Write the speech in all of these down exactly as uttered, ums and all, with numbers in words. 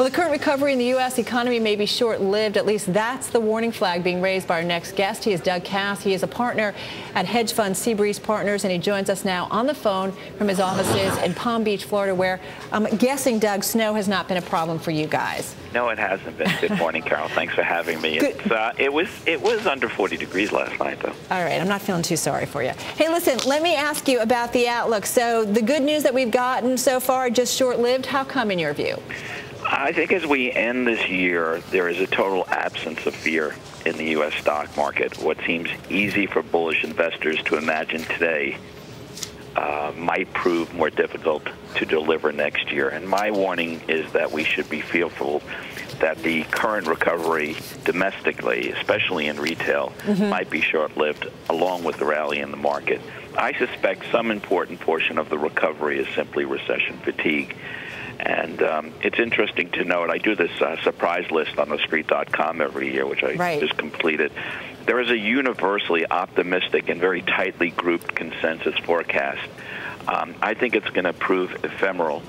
Well, the current recovery in the U S economy may be short-lived. At least that's the warning flag being raised by our next guest. He is Doug Cass. He is a partner at hedge fund Seabreeze Partners, and he joins us now on the phone from his offices in Palm Beach, Florida, where I'm guessing, Doug, snow has not been a problem for you guys. No, it hasn't been. Good morning, Carol. Thanks for having me. It's, uh, it was it was under forty degrees last night, though. All right. I'm not feeling too sorry for you. Hey, listen, let me ask you about the outlook. So the good news that we've gotten so far, just short-lived. How come, in your view? I think as we end this year, there is a total absence of fear in the U S stock market. What seems easy for bullish investors to imagine today uh, might prove more difficult to deliver next year. And my warning is that we should be fearful that the current recovery domestically, especially in retail, mm-hmm. might be short-lived, along with the rally in the market. I suspect some important portion of the recovery is simply recession fatigue. And um, it's interesting to note, I do this uh, surprise list on the street dot com every year, which I right. just completed. There is a universally optimistic and very tightly grouped consensus forecast. Um, I think it's going to prove ephemeral.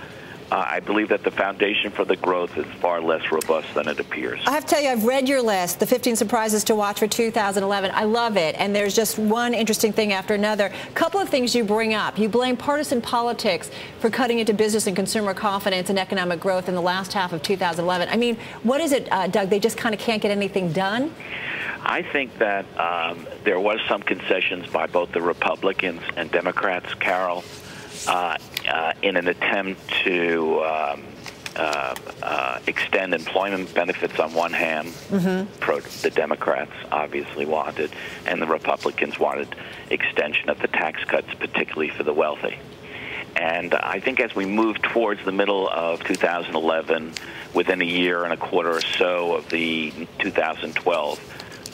Uh, I believe that the foundation for the growth is far less robust than it appears. I have to tell you, I've read your list, the fifteen surprises to watch for two thousand eleven. I love it. And there's just one interesting thing after another. A couple of things you bring up. You blame partisan politics for cutting into business and consumer confidence and economic growth in the last half of two thousand eleven. I mean, what is it, uh, Doug? They just kind of can't get anything done? I think that um, there was some concessions by both the Republicans and Democrats, Carol. Uh, uh, in an attempt to um, uh, uh, extend employment benefits on one hand, mm-hmm. pro the Democrats obviously wanted, and the Republicans wanted extension of the tax cuts, particularly for the wealthy. And I think as we move towards the middle of two thousand eleven, within a year and a quarter or so of the two thousand twelve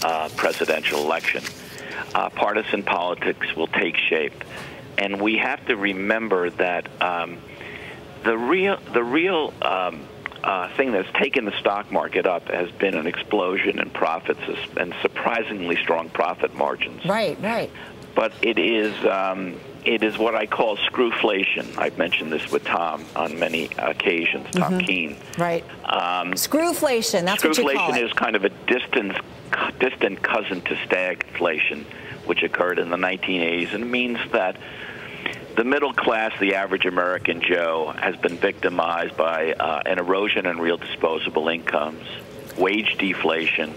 uh, presidential election, uh, partisan politics will take shape. And we have to remember that um, the real, the real um, uh, thing that's taken the stock market up has been an explosion in profits and surprisingly strong profit margins. Right, right. But it is, um, it is what I call screwflation. I've mentioned this with Tom on many occasions, Tom mm-hmm. Keane. Right. Um, screwflation, that's screwflation what you call it. Screwflation is kind of a distant, distant cousin to stagflation, which occurred in the nineteen eighties, and it means that the middle class, the average American Joe, has been victimized by uh, an erosion in real disposable incomes, wage deflation,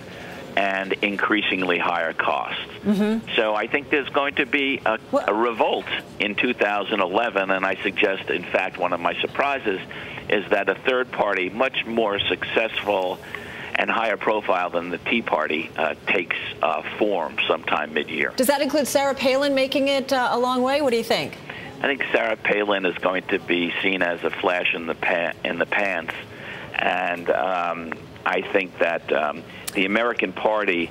and increasingly higher costs. Mm-hmm. So I think there's going to be a, a revolt in two thousand eleven, and I suggest, in fact, one of my surprises is that a third party, much more successful and higher profile than the Tea Party, uh, takes uh, form sometime mid-year. Does that include Sarah Palin making it uh, a long way? What do you think? I think Sarah Palin is going to be seen as a flash in the pan in the pants, and um, I think that um, the American Party,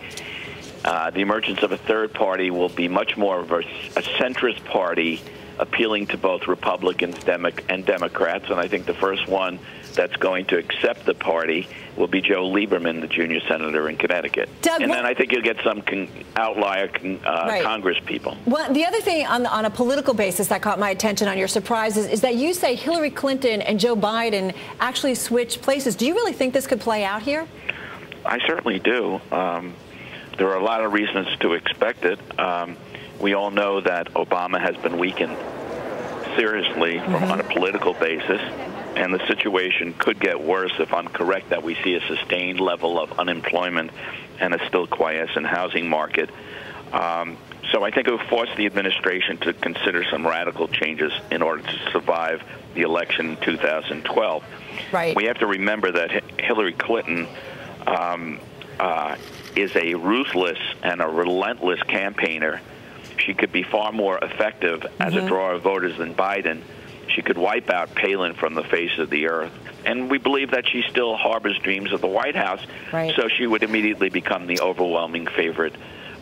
uh, the emergence of a third party, will be much more of a, a centrist party, appealing to both Republicans and Democrats. And I think the first one that's going to accept the party will be Joe Lieberman, the junior senator in Connecticut. Doug, and then I think you'll get some con outlier con uh, right. Congress people. Well, the other thing on, on a political basis that caught my attention on your surprises is that you say Hillary Clinton and Joe Biden actually switched places. Do you really think this could play out here? I certainly do. Um, there are a lot of reasons to expect it. Um, We all know that Obama has been weakened seriously mm-hmm. from, on a political basis, and the situation could get worse if I'm correct that we see a sustained level of unemployment and a still quiescent housing market. Um, so I think it would force the administration to consider some radical changes in order to survive the election in two thousand twelve. Right. We have to remember that Hillary Clinton um, uh, is a ruthless and a relentless campaigner. She could be far more effective as mm-hmm. a drawer of voters than Biden. She could wipe out Palin from the face of the earth. And we believe that she still harbors dreams of the White House, right. so she would immediately become the overwhelming favorite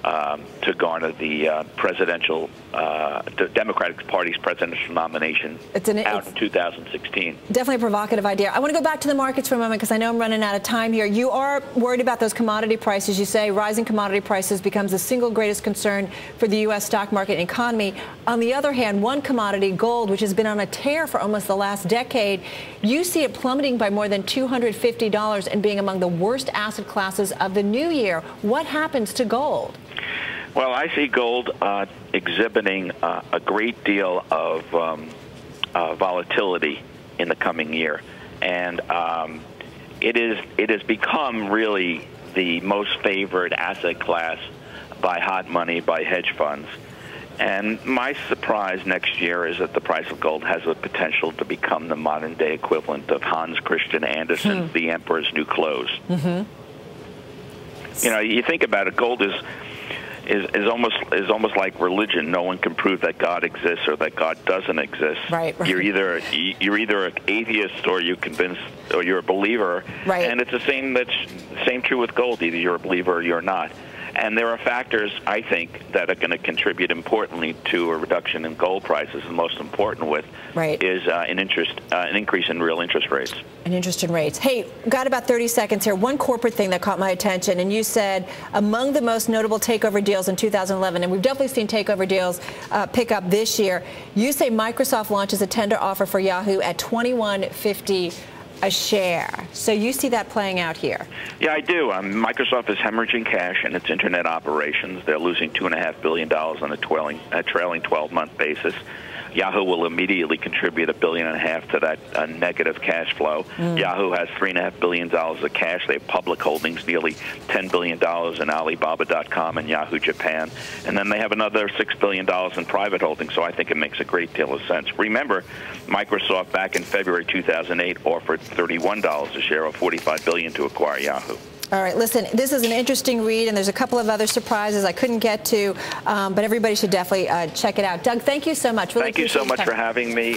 um, to garner the uh, presidential, uh, the Democratic Party's presidential nomination it's an, out it's in two thousand sixteen. Definitely a provocative idea. I want to go back to the markets for a moment because I know I'm running out of time here. You are worried about those commodity prices. You say rising commodity prices becomes the single greatest concern for the U S stock market and economy. On the other hand, one commodity, gold, which has been on a tear for almost the last decade, You see it plummeting by more than two hundred fifty dollars and being among the worst asset classes of the new year. What happens to gold? Well, I see gold uh, exhibiting uh, a great deal of um, uh, volatility in the coming year, and um, it is it has become really the most favored asset class by hot money, by hedge funds. And my surprise next year is that the price of gold has the potential to become the modern-day equivalent of Hans Christian Andersen, hmm. The Emperor's New Clothes. Mm-hmm. You know, you think about it, gold is... Is, is almost is almost like religion. No one can prove that God exists or that God doesn't exist. Right. Right. You're either you're either an atheist or you convinced or you're a believer. Right. And it's the same that's same true with gold. Either you're a believer or you're not. And there are factors, I think, that are going to contribute importantly to a reduction in gold prices. The most important with right. is uh, an interest, uh, an increase in real interest rates. An interest in rates. Hey, got about thirty seconds here. One corporate thing that caught my attention, and you said among the most notable takeover deals in two thousand eleven, and we've definitely seen takeover deals uh, pick up this year. You say Microsoft launches a tender offer for Yahoo at twenty-one fifty. A share. So you see that playing out here? Yeah, I do. Um, Microsoft is hemorrhaging cash in its internet operations. They're losing two and a half billion dollars on a trailing a trailing twelve-month basis. Yahoo will immediately contribute a billion and a half to that uh, negative cash flow. Mm. Yahoo has three and a half billion dollars of cash. They have public holdings, nearly ten billion dollars in Alibaba dot com and Yahoo Japan, and then they have another six billion dollars in private holdings. So I think it makes a great deal of sense. Remember, Microsoft back in February two thousand eight offered thirty-one dollars a share, or forty-five billion, to acquire Yahoo. All right, listen, this is an interesting read, and there's a couple of other surprises I couldn't get to, um, but everybody should definitely uh, check it out. Doug, thank you so much. Really thank you so much for having me.